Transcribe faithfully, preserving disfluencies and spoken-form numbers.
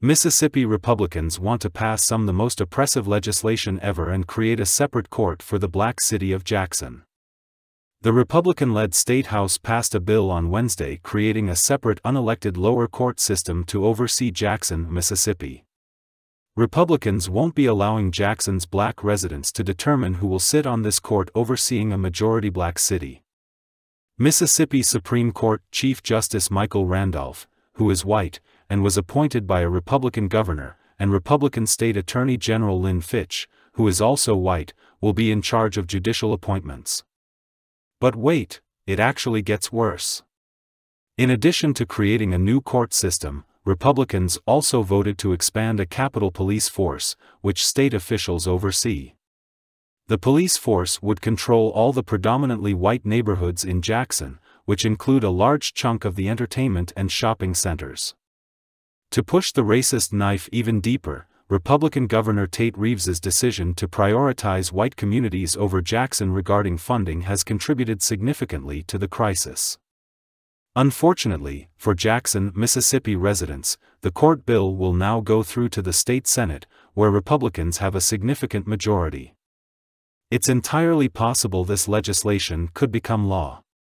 Mississippi Republicans want to pass some of the most oppressive legislation ever and create a separate court for the black city of Jackson. The Republican-led State House passed a bill on Wednesday creating a separate unelected lower court system to oversee Jackson, Mississippi. Republicans won't be allowing Jackson's black residents to determine who will sit on this court overseeing a majority black city. Mississippi Supreme Court Chief Justice Michael Randolph, who is white, and was appointed by a Republican governor, and Republican State Attorney General Lynn Fitch, who is also white, will be in charge of judicial appointments. But wait, it actually gets worse. In addition to creating a new court system, Republicans also voted to expand a Capitol Police force, which state officials oversee. The police force would control all the predominantly white neighborhoods in Jackson, which include a large chunk of the entertainment and shopping centers. To push the racist knife even deeper, Republican Governor Tate Reeves's decision to prioritize white communities over Jackson regarding funding has contributed significantly to the crisis. Unfortunately, for Jackson, Mississippi residents, the court bill will now go through to the state Senate, where Republicans have a significant majority. It's entirely possible this legislation could become law.